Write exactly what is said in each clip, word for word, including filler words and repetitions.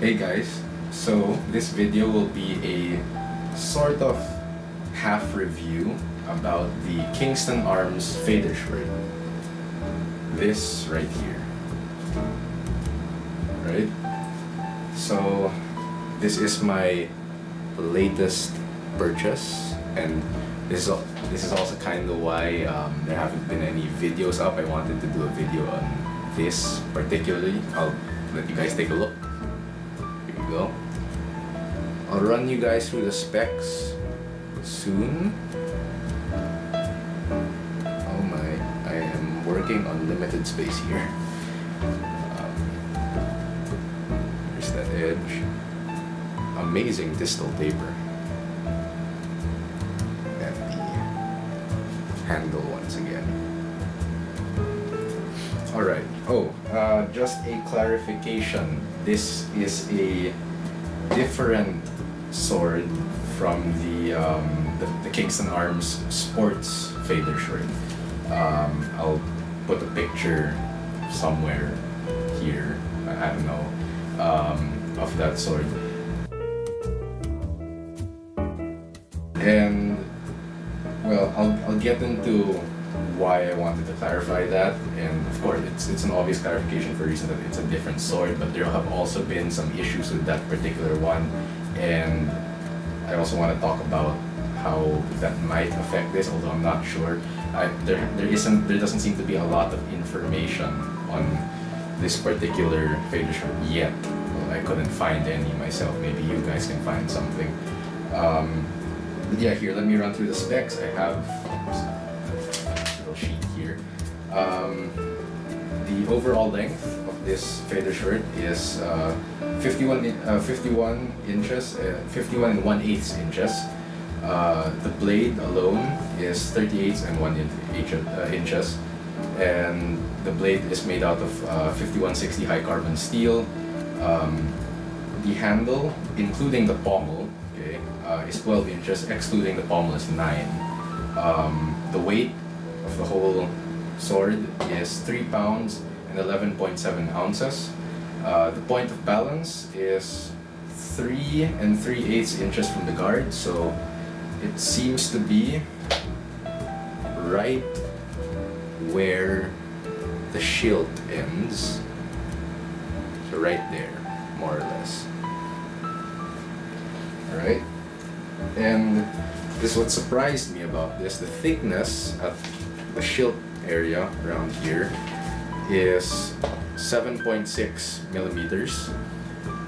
Hey guys, so this video will be a sort of half review about the Kingston Arms Federschwert. This right here. Right? So this is my latest purchase, and this is, this is also kind of why um, there haven't been any videos up. I wanted to do a video on this particularly. I'll let you guys take a look. Go. I'll run you guys through the specs soon. Oh my, I am working on limited space here. Um, there's that edge. Amazing distal taper. And the handle once again. Alright, oh, uh, just a clarification. This is a different sword from the um, the, the Kingston Arms Sports Federschwert. Um, I'll put a picture somewhere here. I don't know um, of that sword. And well, I'll I'll get into why I wanted to clarify that, and of course it's it's an obvious clarification for a reason that it's a different sword, but there have also been some issues with that particular one, and I also want to talk about how that might affect this, although I'm not sure. I, there there isn't there doesn't seem to be a lot of information on this particular Federschwert yet. Well, I couldn't find any myself. Maybe you guys can find something. Um, yeah, here, let me run through the specs. I have. Oops, sheet here. Um, the overall length of this Federschwert is uh, fifty-one inches, uh, fifty-one and one eighth inches. Uh, the blade alone is thirty-eight and one inches, and the blade is made out of uh, fifty-one sixty high carbon steel. Um, the handle, including the pommel, okay, uh, is twelve inches. Excluding the pommel is nine. Um, the weight of the whole sword is three pounds and eleven point seven ounces. Uh, the point of balance is three and three eighths inches from the guard, so it seems to be right where the shield ends. So right there, more or less. Alright? And this is what surprised me about this. The thickness at the shield area around here is seven point six millimeters,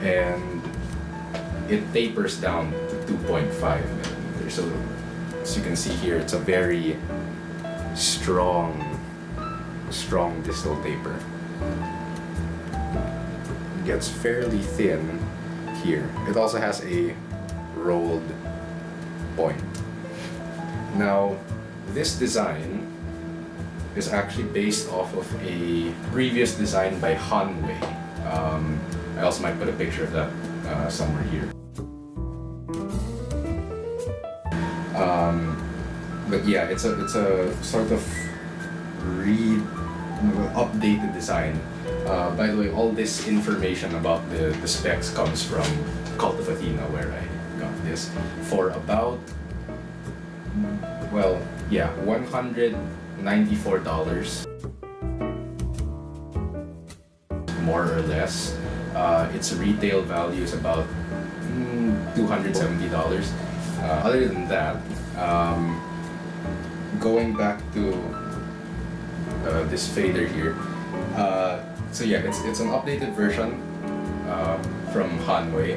and it tapers down to two point five millimeters. So as you can see here, it's a very strong, strong distal taper. It gets fairly thin here. It also has a rolled point. Now, this design is actually based off of a previous design by Hanwei. Um, I also might put a picture of that uh, somewhere here. Um, but yeah, it's a it's a sort of re-updated design. Uh, by the way, all this information about the, the specs comes from Cult of Athena, where I got this for about, well, yeah, one hundred ninety-four dollars, more or less. Uh, its retail value is about mm, two hundred seventy dollars. Uh, other than that, um, going back to uh, this fader here, uh, so yeah, it's, it's an updated version uh, from Hanwei,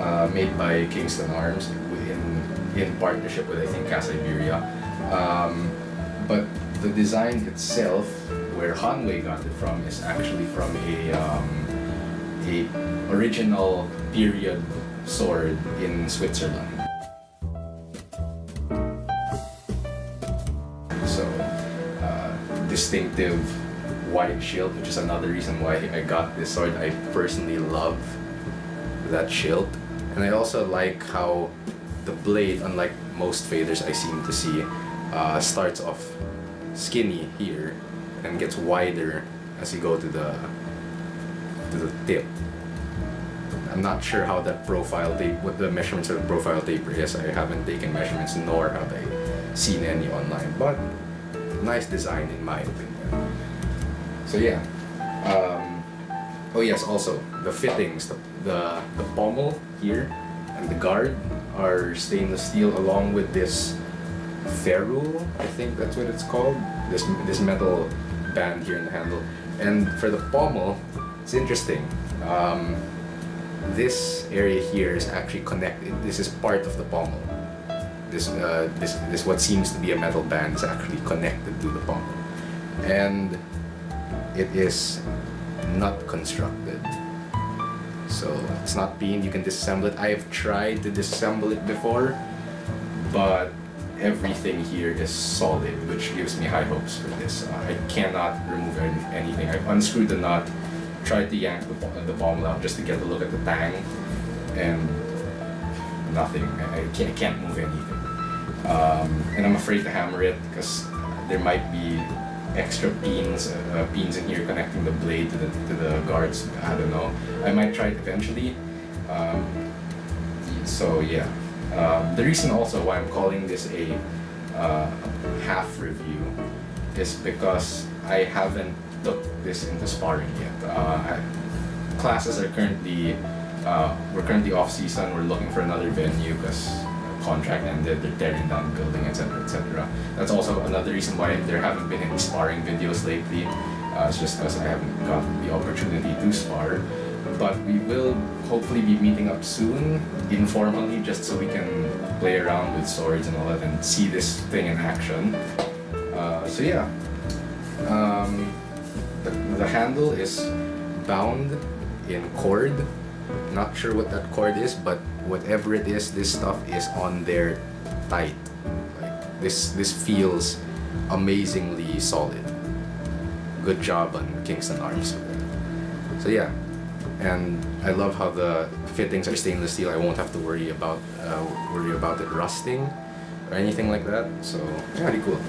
uh, made by Kingston Arms in, in partnership with, I think, C A S Iberia. Um, But the design itself, where Hanwei got it from, is actually from a um, a original period sword in Switzerland. So uh, distinctive white shield, which is another reason why I got this sword. I personally love that shield, and I also like how the blade, unlike most faders I seem to see, Uh, starts off skinny here and gets wider as you go to the to the tip. I I'm not sure how that profile date, what the measurements of the profile taper is. I haven't taken measurements nor have I seen any online, but nice design in my opinion. So yeah. Um, oh yes, also the fittings, the, the, the pommel here and the guard are stainless steel along with this ferrule, I think that's what it's called, this, this metal band here in the handle. And for the pommel, it's interesting. Um, this area here is actually connected. This is part of the pommel. This, uh, this, this what seems to be a metal band is actually connected to the pommel. And it is nut constructed. So it's not pinned, you can disassemble it. I have tried to disassemble it before, but everything here is solid, which gives me high hopes for this. I cannot remove anything. I've unscrewed the nut, tried to yank the, the pommel out just to get a look at the tang, and nothing. I can't, I can't move anything. Um, and I'm afraid to hammer it because there might be extra pins, uh, pins in here connecting the blade to the, to the guards. I don't know. I might try it eventually. Um, so yeah. Um, the reason also why I'm calling this a uh, half review is because I haven't took this into sparring yet. Uh, I, classes are currently, uh, we're currently off season, we're looking for another venue because the contract ended, they're tearing down the building, etc, et cetera. That's also another reason why there haven't been any sparring videos lately. Uh, it's just because I haven't gotten the opportunity to spar. But we will hopefully be meeting up soon, informally, just so we can play around with swords and all that and see this thing in action. Uh, so yeah, um, the, the handle is bound in cord. Not sure what that cord is, but whatever it is, this stuff is on there tight. Like this, this feels amazingly solid. Good job on Kingston Arms. So yeah. And I love how the fittings are stainless steel. I won't have to worry about uh, worry about it rusting or anything like that. So yeah, pretty cool.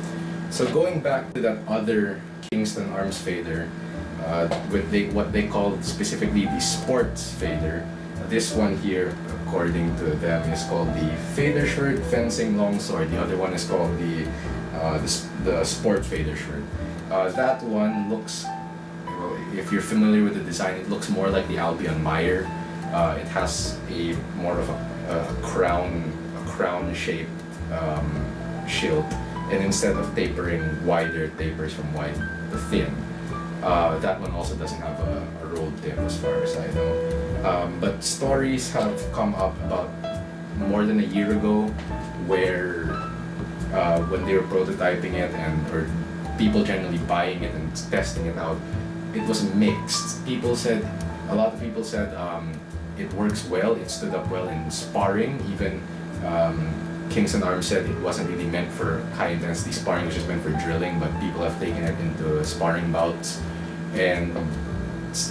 So going back to that other Kingston Arms fader, uh, with they, what they called specifically the sports fader. This one here, according to them, is called the Federschwert fencing longsword. The other one is called the uh, the, the sport Federschwert. Uh, that one looks. If you're familiar with the design, it looks more like the Albion Meyer. Uh, it has a more of a, a crown, a crown-shaped um, shield, and instead of tapering wider, it tapers from wide to thin. Uh, that one also doesn't have a, a rolled tip, as far as I know. Um, but stories have come up about more than a year ago, where uh, when they were prototyping it and or people generally buying it and testing it out. It was mixed. People said, a lot of people said um, it works well, it stood up well in sparring. Even um, Kingston Arms said it wasn't really meant for high intensity sparring, which is meant for drilling, but people have taken it into sparring bouts. And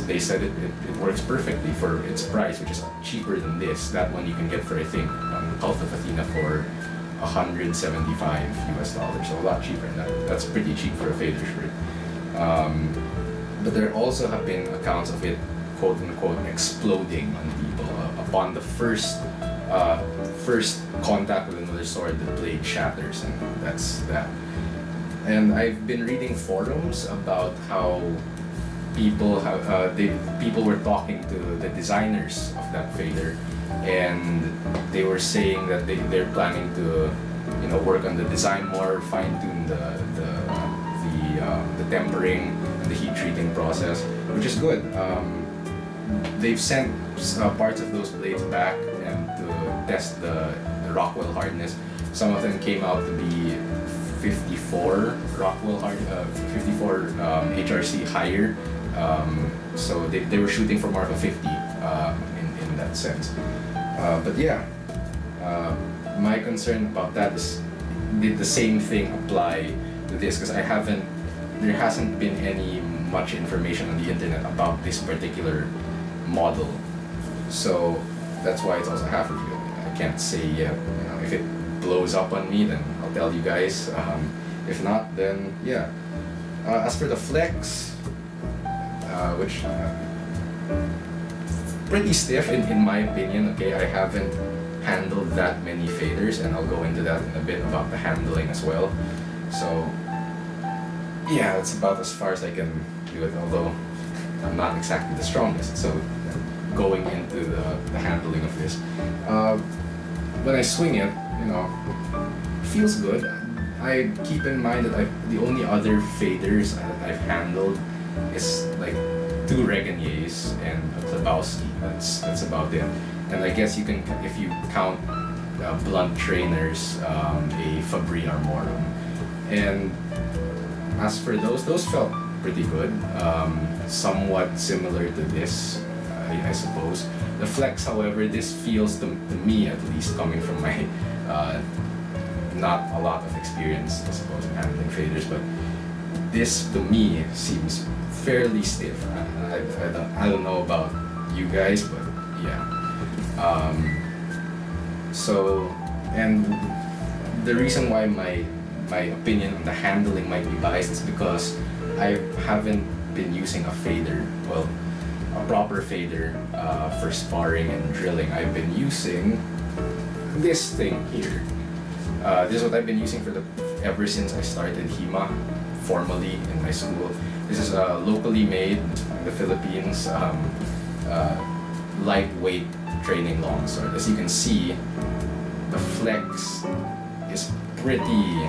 they said it, it, it works perfectly for its price, which is cheaper than this. That one you can get for, I think, um, Cult of Athena for one hundred seventy-five US dollars, so a lot cheaper. That, that's pretty cheap for a Federschwert. Um, But there also have been accounts of it, quote unquote, exploding on people. Uh, upon the first uh, first contact with another sword, the blade shatters, and that's that. And I've been reading forums about how people have uh, they people were talking to the designers of that fader, and they were saying that they they're planning to, you know, work on the design more, fine tune the the the, uh, the tempering. The heat treating process, which is good. Um, they've sent uh, parts of those blades back and to test the, the Rockwell hardness. Some of them came out to be fifty-four Rockwell hard, uh, fifty-four um, H R C higher. Um, so they, they were shooting for more of a fifty uh, in, in that sense. Uh, but yeah, uh, my concern about that is, did the same thing apply to this? Because I haven't. There hasn't been any much information on the internet about this particular model, so that's why it's also half revealed. I can't say yet. You know, if it blows up on me, then I'll tell you guys. Um, if not, then yeah. Uh, as for the flex, uh, which uh, pretty stiff in, in my opinion. Okay, I haven't handled that many faders, and I'll go into that in a bit about the handling as well. So yeah, that's about as far as I can do it, although I'm not exactly the strongest, so going into the, the handling of this. Uh, when I swing it, you know, it feels good. I keep in mind that I've, the only other faders that I've handled is like two Regenyeis and a Chlebowski. That's, that's about it. And I guess you can, if you count uh, blunt trainers, um, a Fabri Armorum. And as for those, those felt pretty good. Um, somewhat similar to this, uh, I suppose. The flex, however, this feels to, to me, at least, coming from my uh, not a lot of experience, I suppose, in handling faders, but this to me seems fairly stiff. I, I, I, don't, I don't know about you guys, but yeah. Um, so, and the reason why my my opinion on the handling might be biased is because I haven't been using a fader, well, a proper fader uh, for sparring and drilling. I've been using this thing here. Uh, this is what I've been using for the ever since I started HEMA formally in my school. This is uh, locally made in the Philippines, um, uh, lightweight training longsword. As you can see, the flex is pretty,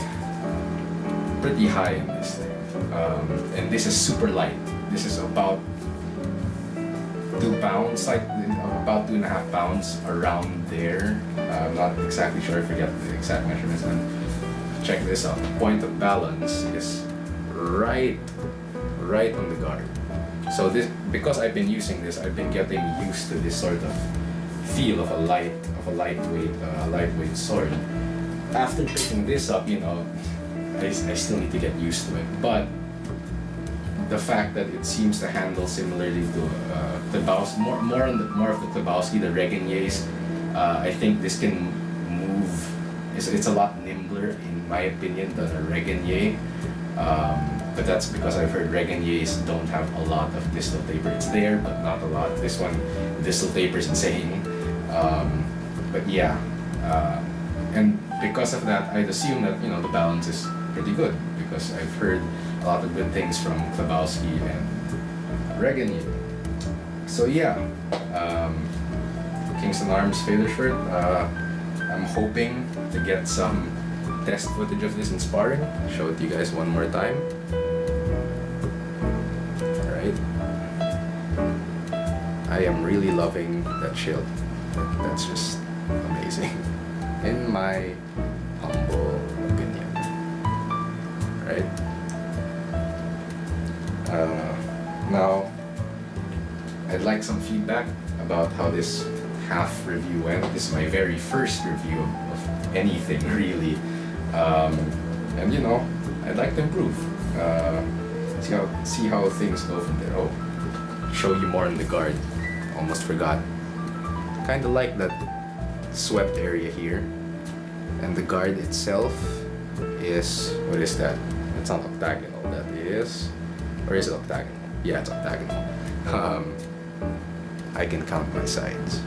pretty high in this thing, um, and this is super light. This is about two pounds, like about two and a half pounds around there. I'm not exactly sure, I forget the exact measurements, and check this out. Point of balance is right, right on the guard. So this, because I've been using this, I've been getting used to this sort of feel of a light, of a lightweight, uh, lightweight sword. After picking this up, you know, I, I still need to get used to it. But the fact that it seems to handle similarly to uh, Chlebowski, more, more on the, more of the Chlebowski, the Regenyeis. Uh, I think this can move, it's, it's a lot nimbler in my opinion than a Regenyei, um, but that's because I've heard Regenyeis don't have a lot of distal taper. It's there, but not a lot. This one, distal taper is insane. Um, but yeah, uh, and because of that, I'd assume that, you know, the balance is pretty good because I've heard a lot of good things from Chlebowski and Regenyei. So yeah. Um, Kingston Arms Federschwert. Uh, I'm hoping to get some test footage of this in sparring. I'll show it to you guys one more time. Alright. I am really loving that shield. That's just amazing, in my humble opinion. Right? Uh, now, I'd like some feedback about how this half review went. This is my very first review of anything, really, um, and you know, I'd like to improve. Uh, see how see how things go from there. Oh, show you more on the guard. Almost forgot. Kind of like that swept area here, and the guard itself is, what is that? It's not octagonal. That is, or is it octagonal? Yeah, it's octagonal. Um, I can count my sides.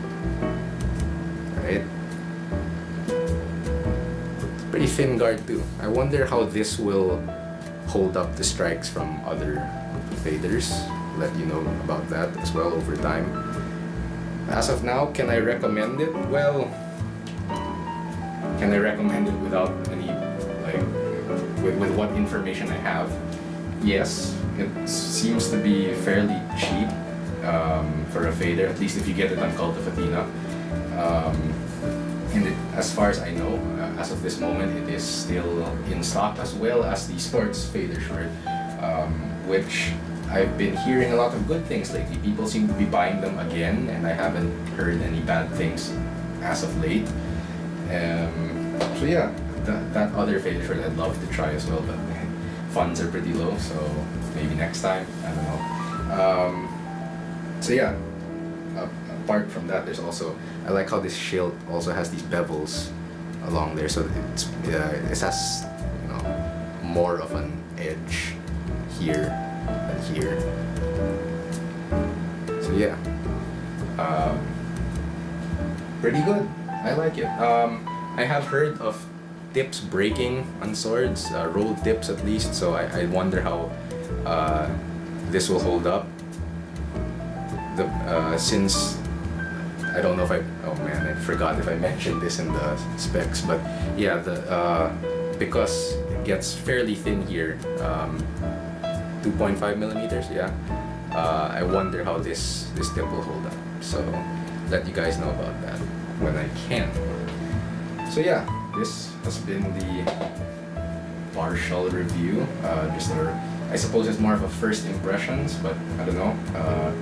Right? Pretty thin guard too. I wonder how this will hold up to strikes from other faders. Let you know about that as well over time. As of now, can I recommend it? Well, can I recommend it without any, like, with, with what information I have? Yes, it seems to be fairly cheap. Um, for a fader, at least if you get it on Cult of Athena, um, and it, as far as I know, uh, as of this moment, it is still in stock, as well as the sports Federschwert, um, which I've been hearing a lot of good things lately. People seem to be buying them again, and I haven't heard any bad things as of late. Um, so yeah, that, that other Federschwert I'd love to try as well, but funds are pretty low, so maybe next time, I don't know. Um, So yeah, uh, apart from that, there's also, I like how this shield also has these bevels along there, so it's, uh, it has, you know, more of an edge here and here. So yeah, um, pretty good. I like it. Um, I have heard of tips breaking on swords, uh, roll tips at least, so I, I wonder how uh, this will hold up. The, uh, since, I don't know if I, oh man, I forgot if I mentioned this in the specs, but yeah, the uh, because it gets fairly thin here, um, two point five millimeters, yeah, uh, I wonder how this, this tip will hold up, so let you guys know about that when I can. So yeah, this has been the partial review. Uh, just a, I suppose it's more of a first impressions, but I don't know. Uh,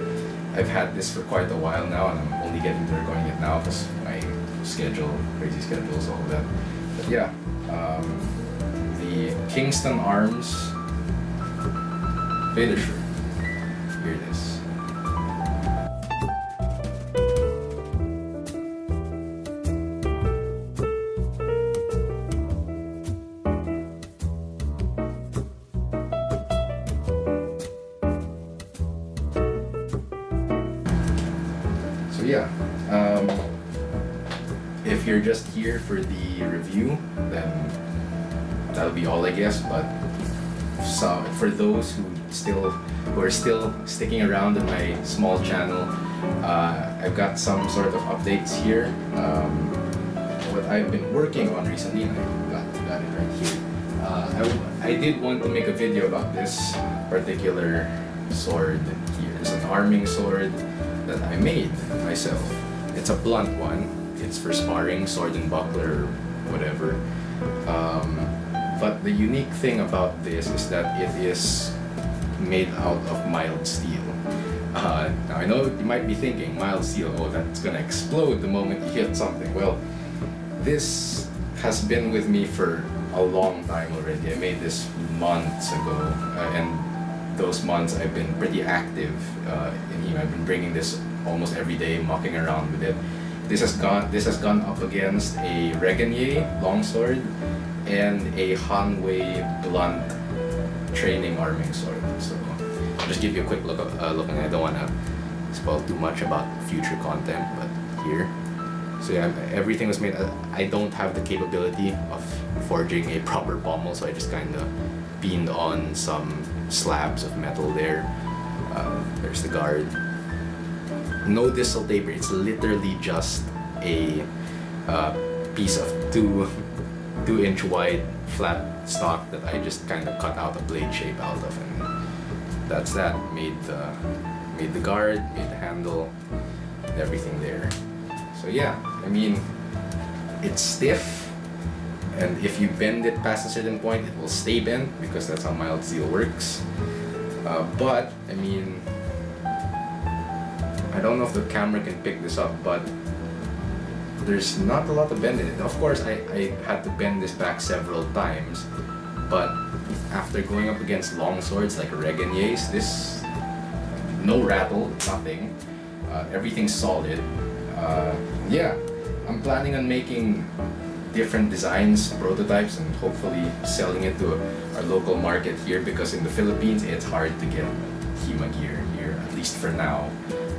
I've had this for quite a while now, and I'm only getting to recording it now because my schedule, crazy schedules, all of that. But yeah, um, the Kingston Arms Federschwert. Here it is. Yeah, um, if you're just here for the review, then that'll be all, I guess. But so for those who still who are still sticking around in my small channel, uh, I've got some sort of updates here. Um, what I've been working on recently, and I got, got it right here. Uh, I, I did want to make a video about this particular sword here. It's an arming sword that I made myself. It's a blunt one. It's for sparring, sword and buckler, whatever. Um, but the unique thing about this is that it is made out of mild steel. Uh, now I know you might be thinking, mild steel, oh, that's gonna explode the moment you hit something. Well, this has been with me for a long time already. I made this months ago, uh, and those months I've been pretty active uh, in HEMA. I've been bringing this almost every day, mucking around with it. This has gone this has gone up against a Regenyei longsword and a Hanwei blunt training arming sword. So I'll just give you a quick look, uh, look, and I don't want to spoil too much about future content, but here. So yeah, everything was made. I don't have the capability of forging a proper pommel, so I just kind of pinned on some slabs of metal there. Uh, there's the guard. No distal taper. It's literally just a uh, piece of two two inch wide flat stock that I just kind of cut out a blade shape out of, and that's that. Made the made the guard, made the handle, and everything there. So yeah, I mean, it's stiff. And if you bend it past a certain point, it will stay bent because that's how mild steel works. Uh, but, I mean, I don't know if the camera can pick this up, but there's not a lot of bend in it. Of course, I, I had to bend this back several times, but after going up against long swords like Regenyei's, this, no rattle, nothing. Uh, everything's solid. Uh, yeah, I'm planning on making different designs, prototypes, and hopefully selling it to our local market here, because in the Philippines it's hard to get HEMA gear here, at least for now.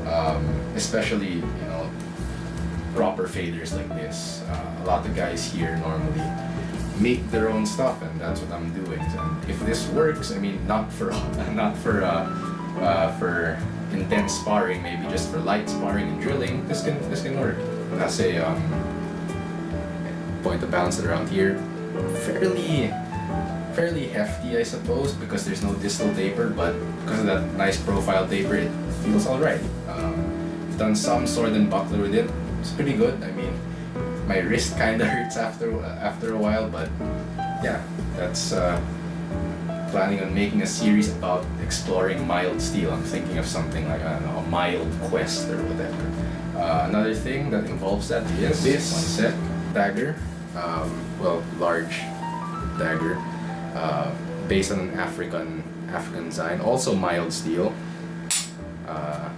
Um, especially, you know, proper faders like this. Uh, a lot of guys here normally make their own stuff, and that's what I'm doing. And if this works, I mean, not for not for uh, uh, for intense sparring, maybe just for light sparring and drilling, this can this can work. That's a um, point to bounce it around here. Fairly fairly hefty, I suppose, because there's no distal taper, but because of that nice profile taper, it feels alright. Um, done some sword and buckler with it. It's pretty good. I mean, my wrist kinda hurts after uh, after a while, but yeah, that's uh, planning on making a series about exploring mild steel. I'm thinking of something like, I don't know, a mild quest or whatever. Uh, another thing that involves that is this one set. Dagger, um, well, large dagger, uh, based on an African African design, also mild steel. Uh,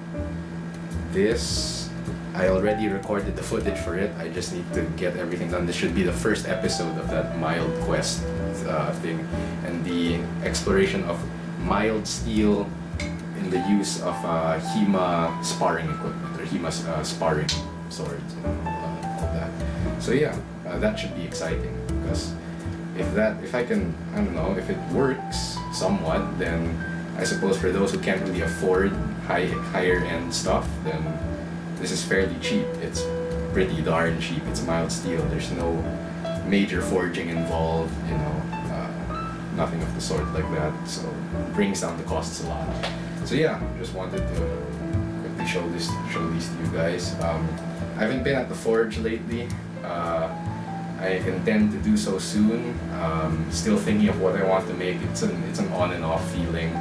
this, I already recorded the footage for it. I just need to get everything done. This should be the first episode of that mild quest uh, thing, and the exploration of mild steel in the use of uh, HEMA sparring equipment, or HEMA uh, sparring swords and all that. So yeah, uh, that should be exciting, because if that, if I can, I don't know, if it works somewhat, then I suppose for those who can't really afford high, higher end stuff, then this is fairly cheap. It's pretty darn cheap. It's mild steel. There's no major forging involved, you know, uh, nothing of the sort like that. So it brings down the costs a lot. So yeah, just wanted to quickly show this, show these to you guys. Um, I haven't been at the forge lately. Uh, I intend to do so soon. Um, still thinking of what I want to make. It's an it's an on and off feeling.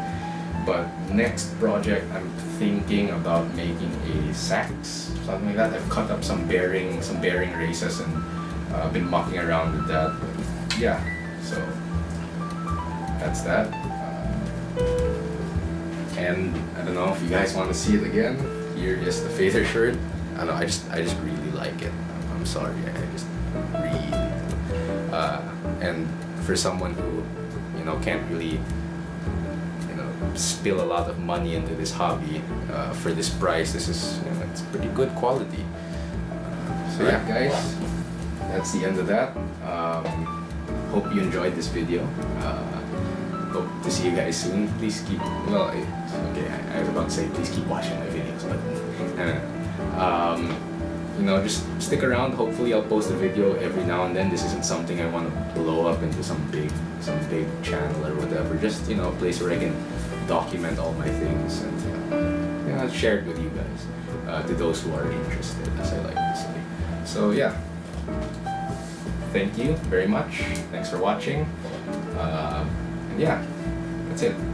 But next project, I'm thinking about making a sax, something like that. I've cut up some bearing, some bearing races, and uh, been mucking around with that. But yeah, so that's that. Uh, and I don't know if you guys want to see it again. Here is the Federschwert. I don't know. I just I just really like it. I'm, I'm sorry. I just. Read. Uh, and for someone who, you know, can't really, you know, spill a lot of money into this hobby, uh, for this price, this is, you know, it's pretty good quality. Uh, so yeah, guys, that's the end of that. Um, hope you enjoyed this video. Uh, hope to see you guys soon. Please keep, well, I, okay, I, I was about to say please keep watching my videos, but uh, um, you know, just stick around. Hopefully I'll post a video every now and then. This isn't something I want to blow up into some big some big channel or whatever. Just, you know, a place where I can document all my things and, you know, share it with you guys, uh, to those who are interested, as I like to say. So yeah, thank you very much. Thanks for watching. Uh, and yeah, that's it.